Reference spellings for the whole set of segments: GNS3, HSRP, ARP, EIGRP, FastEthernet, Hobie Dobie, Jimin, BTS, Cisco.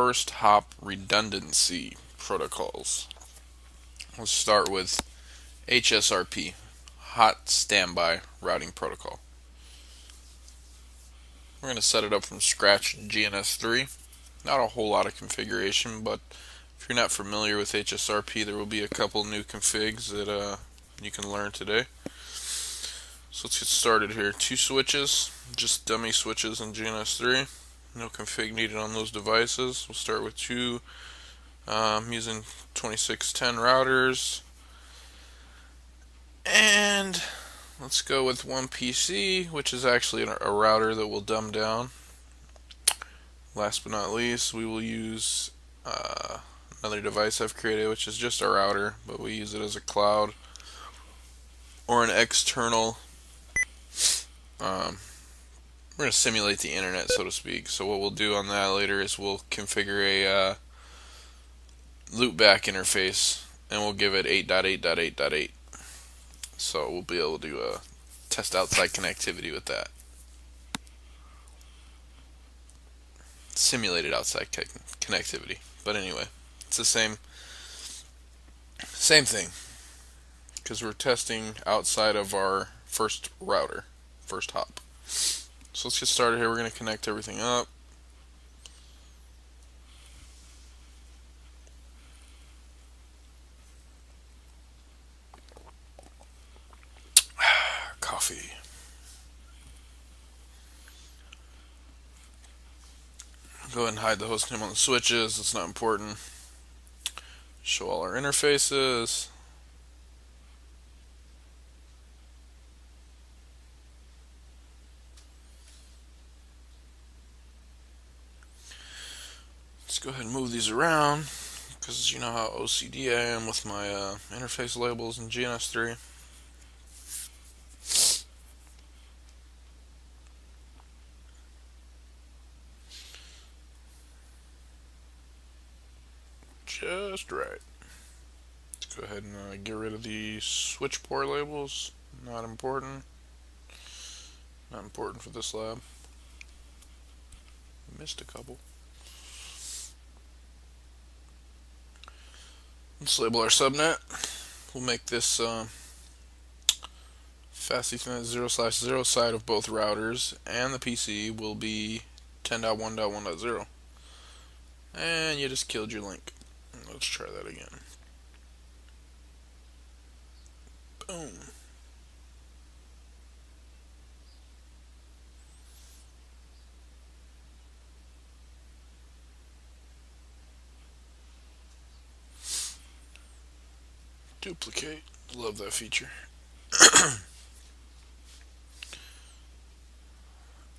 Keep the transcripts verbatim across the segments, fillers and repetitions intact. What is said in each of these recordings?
first hop redundancy protocols. Let's start with H S R P, Hot Standby Routing Protocol. We're going to set it up from scratch in G N S three. Not a whole lot of configuration, but if you're not familiar with H S R P, there will be a couple new configs that uh, you can learn today. So let's get started here. Two switches, just dummy switches in G N S three. No config needed on those devices. We'll start with two. I'm um, using twenty-six ten routers. And let's go with one P C, which is actually a router that we'll dumb down. Last but not least, we will use uh, another device I've created, which is just a router, but we use it as a cloud or an external. Um, we're going to simulate the internet, so to speak. So what we'll do on that later is we'll configure a uh, loopback interface, and we'll give it eight dot eight dot eight dot eight. So we'll be able to uh, test outside connectivity with that. Simulated outside connectivity, but anyway, it's the same same thing because we're testing outside of our first router, first hop. So let's get started here. We're going to connect everything up. Coffee. Go ahead and hide the host name on the switches, it's not important. Show all our interfaces. Let's go ahead and move these around because you know how O C D I am with my uh, interface labels in G N S three. Just right. Let's go ahead and uh, get rid of the switch port labels. Not important. Not important for this lab. Missed a couple. Let's label our subnet. We'll make this uh, FastEthernet zero slash zero side of both routers and the P C will be ten dot one dot one dot zero. And you just killed your link. Let's try that again. Boom. Duplicate. Love that feature.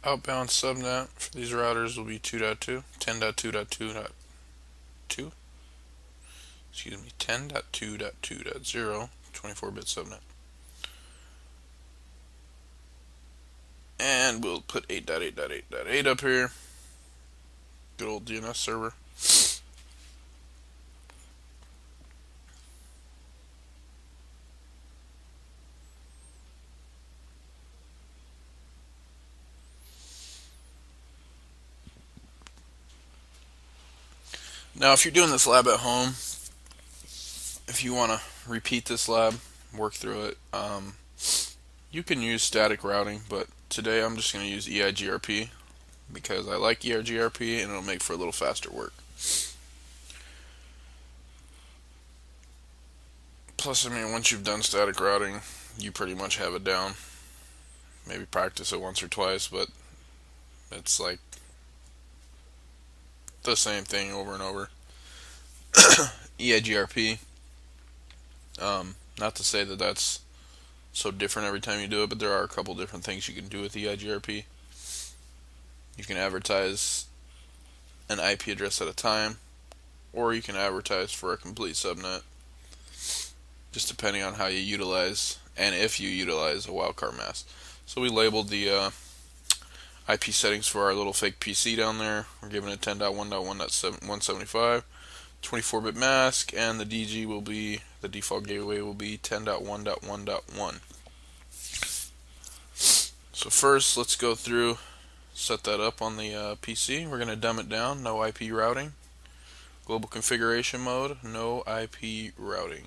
Outbound subnet for these routers will be two dot two, ten dot two dot two dot two. Excuse me, ten dot two dot two dot zero, twenty-four bit subnet. And we'll put eight dot eight dot eight dot eight up here. Good old D N S server. Now, if you're doing this lab at home, if you want to repeat this lab, work through it, um, you can use static routing, but today I'm just going to use E I G R P because I like E I G R P and it'll make for a little faster work. Plus, I mean, once you've done static routing, you pretty much have it down. Maybe practice it once or twice, but it's like the same thing over and over. E I G R P. Um, not to say that that's so different every time you do it, but there are a couple different things you can do with E I G R P. You can advertise an I P address at a time, or you can advertise for a complete subnet, just depending on how you utilize, and if you utilize, a wildcard mask. So we labeled the uh, I P settings for our little fake P C down there. We're giving it ten dot one dot one dot one seventy-five. twenty-four bit mask, and the D G will be, the default gateway will be ten dot one dot one dot one. So first, let's go through, set that up on the uh, P C. We're going to dumb it down, no I P routing. Global configuration mode, no I P routing.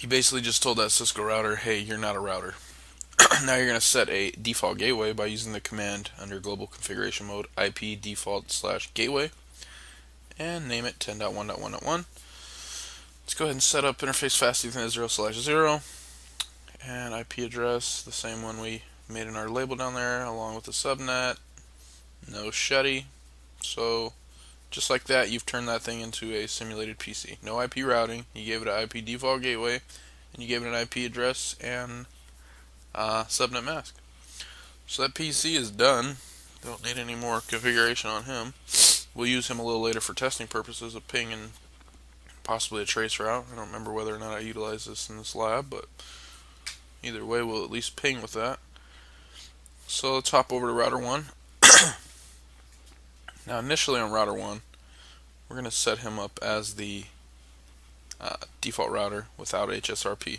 You basically just told that Cisco router, hey, you're not a router. Now you're going to set a default gateway by using the command under global configuration mode, I P default slash gateway, and name it ten dot one dot one dot one. Let's go ahead and set up interface FastEthernet zero slash zero, and I P address, the same one we made in our label down there, along with the subnet, no shutty. So just like that, you've turned that thing into a simulated P C. No I P routing, you gave it an I P default gateway, and you gave it an I P address and uh, subnet mask. So that P C is done. Don't need any more configuration on him. We'll use him a little later for testing purposes, a ping and possibly a trace route. I don't remember whether or not I utilized this in this lab, but either way, we'll at least ping with that. So let's hop over to router one. Now initially on router one, we're going to set him up as the uh, default router without H S R P.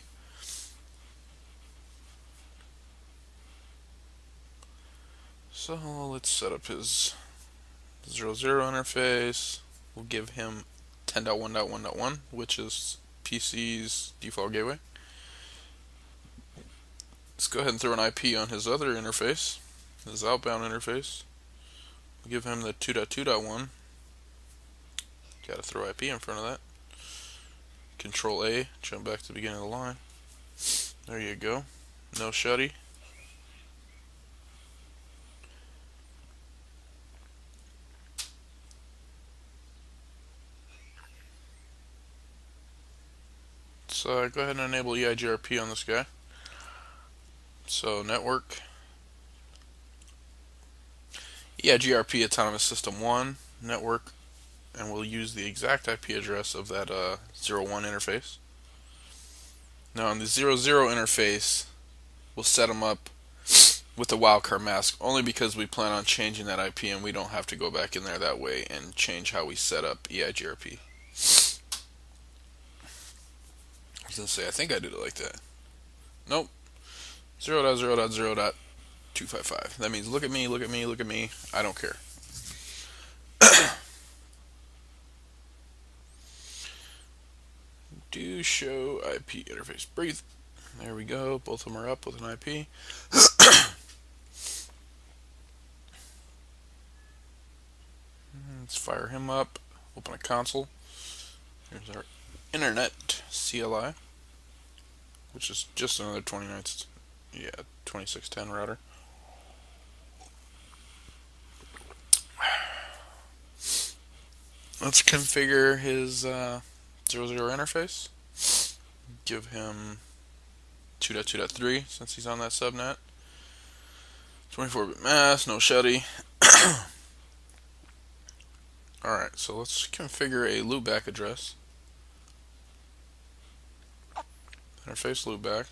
So let's set up his zero zero interface. We'll give him ten dot one dot one dot one, which is P C's default gateway. Let's go ahead and throw an I P on his other interface, his outbound interface. We'll give him the two dot two dot one. Gotta throw I P in front of that. Control A, jump back to the beginning of the line. There you go. No shutty. So go ahead and enable E I G R P on this guy. So network, E I G R P autonomous system one, network, and we'll use the exact I P address of that uh, zero one interface. Now on the zero zero interface, we'll set them up with a wildcard mask only because we plan on changing that I P and we don't have to go back in there that way and change how we set up E I G R P. I was going to say, I think I did it like that. Nope. zero dot zero dot zero dot two five five. That means look at me, look at me, look at me. I don't care. Do show I P interface breathe. There we go. Both of them are up with an I P. Let's fire him up. Open a console. Here's our internet C L I, which is just another twenty-nine. Yeah, twenty-six ten router. Let's configure his uh, zero zero interface. Give him two dot two dot three since he's on that subnet. twenty-four bit mask, no shutty. Alright, so let's configure a loopback address. Interface loopback.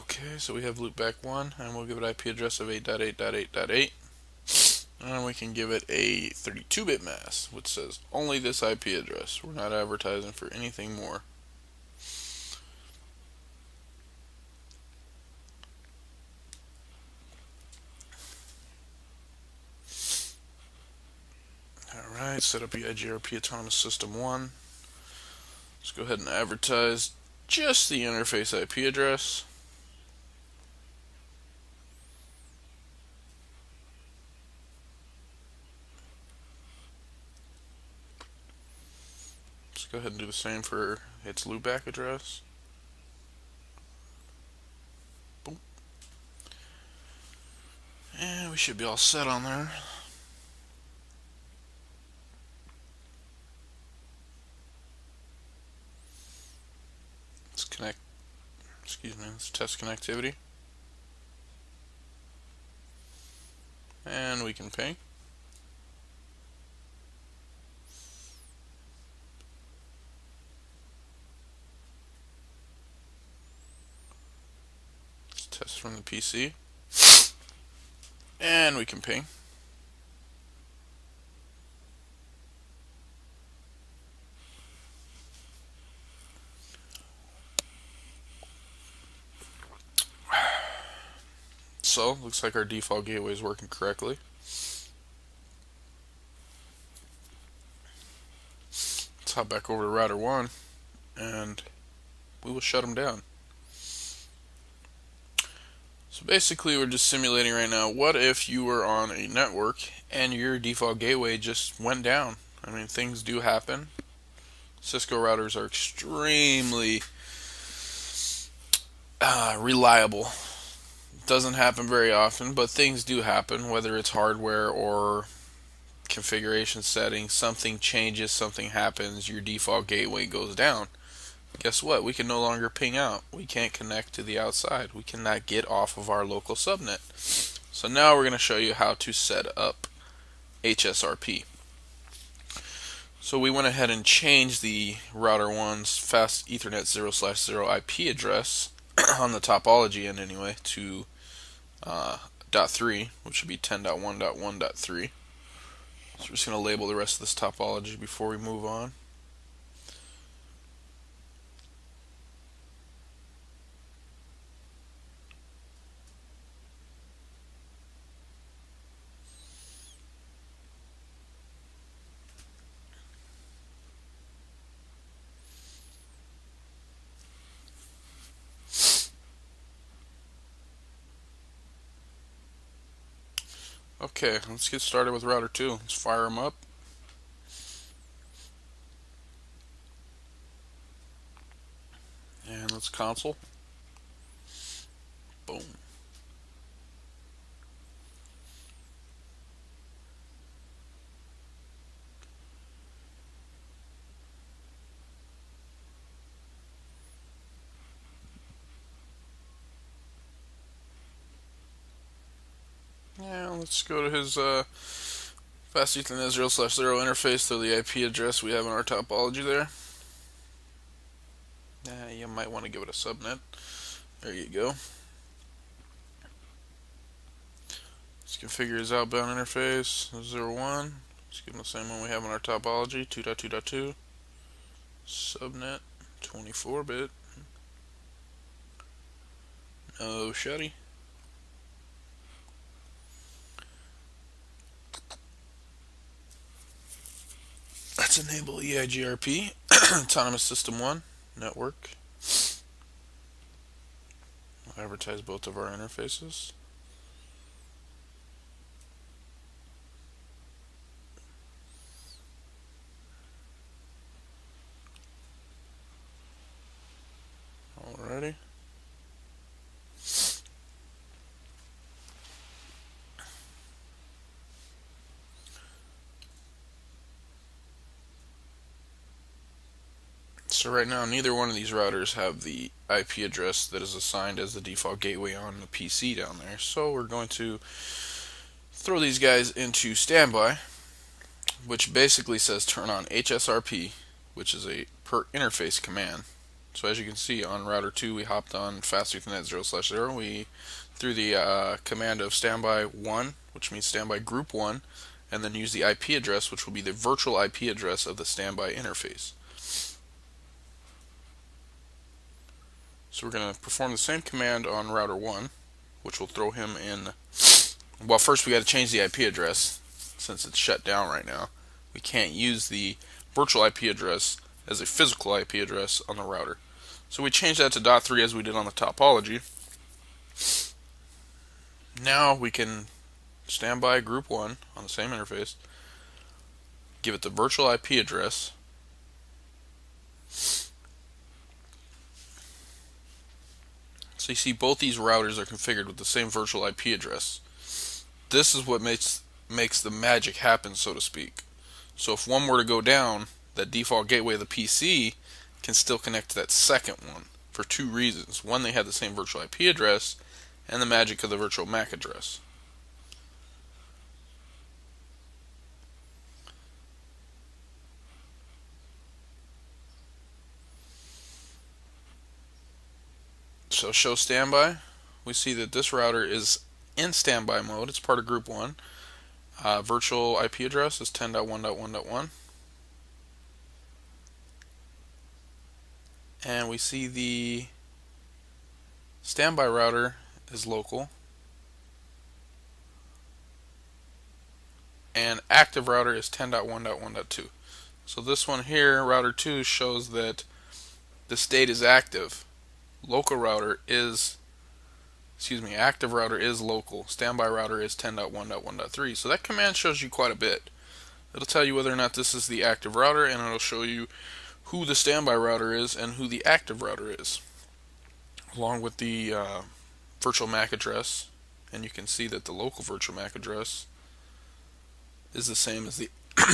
Okay, so we have loopback one, and we'll give it I P address of eight dot eight dot eight dot eight, and we can give it a thirty-two bit mask, which says only this I P address. We're not advertising for anything more. Alright, set up E I G R P Autonomous System one. Let's go ahead and advertise just the interface I P address. Go ahead and do the same for its loopback address. Boom. And we should be all set on there. Let's connect, excuse me, let's test connectivity. And we can ping. Test from the P C, and we can ping. so looks like our default gateway is working correctly. Let's hop back over to router one and we will shut them down. So basically we're just simulating right now, what if you were on a network and your default gateway just went down? I mean, things do happen. Cisco routers are extremely uh, reliable. Doesn't happen very often, but things do happen, whether it's hardware or configuration settings. Something changes, something happens, your default gateway goes down. Guess what? We can no longer ping out. We can't connect to the outside. We cannot get off of our local subnet. So now we're going to show you how to set up H S R P. So we went ahead and changed the router one's fast Ethernet zero slash zero I P address on the topology end anyway to Uh, dot three, which would be ten dot one dot one dot three. So we're just going to label the rest of this topology before we move on. Okay, let's get started with router two. Let's fire them up. And let's console. Boom. Let's go to his uh, fast Ethernet zero slash zero interface through the I P address we have in our topology there. Uh, you might want to give it a subnet. There you go. Let's configure his outbound interface, zero one. Let's give him the same one we have in our topology, two dot two dot two. Subnet, twenty-four bit. No shutty. Let's enable E I G R P, Autonomous System one, Network. We'll advertise both of our interfaces. Alrighty. So right now, neither one of these routers have the I P address that is assigned as the default gateway on the P C down there. So we're going to throw these guys into standby, which basically says turn on H S R P, which is a per interface command. So as you can see on router two, we hopped on fast Ethernet zero slash zero. We threw the uh, command of standby one, which means standby group one, and then use the I P address, which will be the virtual I P address of the standby interface. So we're going to perform the same command on router one, which will throw him in. Well, first we got to change the I P address since it's shut down right now. We can't use the virtual I P address as a physical I P address on the router. So we change that to dot three as we did on the topology. Now we can standby group one on the same interface, give it the virtual I P address, so you see both these routers are configured with the same virtual I P address. This is what makes makes the magic happen, so to speak. So if one were to go down, that default gateway of the P C can still connect to that second one for two reasons. One, they have the same virtual I P address, and the magic of the virtual M A C address. So show standby, we see that this router is in standby mode, it's part of group one. Uh, virtual I P address is ten dot one dot one dot one. And we see the standby router is local, and active router is ten dot one dot one dot two. So this one here, router two, shows that the state is active. Local router is, excuse me, active router is local. Standby router is ten dot one dot one dot three. So that command shows you quite a bit. It'll tell you whether or not this is the active router, and it'll show you who the standby router is and who the active router is, along with the uh, virtual M A C address. And you can see that the local virtual M A C address is the same as the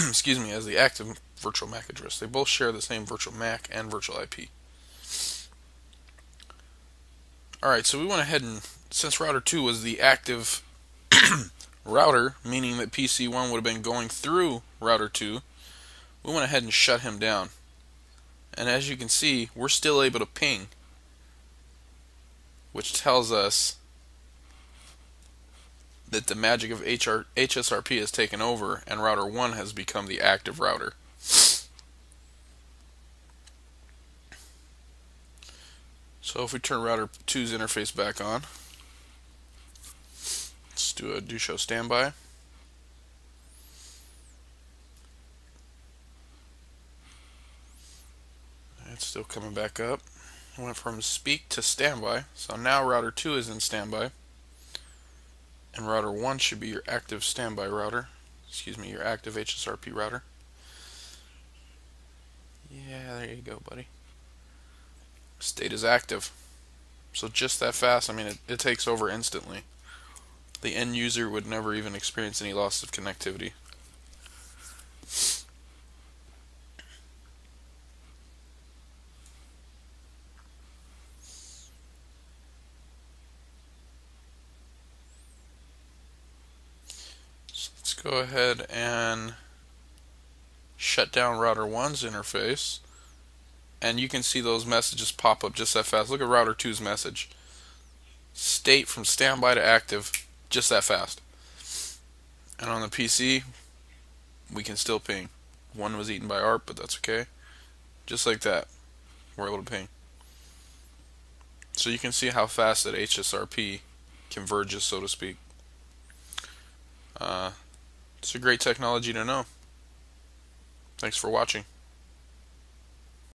excuse me as the active virtual M A C address. They both share the same virtual M A C and virtual I P. Alright, so we went ahead and, since router two was the active router, meaning that P C one would have been going through router two, we went ahead and shut him down. And as you can see, we're still able to ping, which tells us that the magic of H S R P has taken over and router one has become the active router. So if we turn router two's interface back on, let's do a do show standby. It's still coming back up. I went from speak to standby, so now router two is in standby. And router one should be your active standby router. Excuse me, your active H S R P router. Yeah, there you go, buddy. State is active. So just that fast, I mean, it, it takes over instantly. The end user would never even experience any loss of connectivity. Go ahead and shut down router one's interface, and you can see those messages pop up just that fast. Look at router two's message. State from standby to active, just that fast. And on the P C, we can still ping. One was eaten by A R P, but that's okay. Just like that, we're able to ping. So you can see how fast that H S R P converges, so to speak. Uh, It's a great technology to know. Thanks for watching.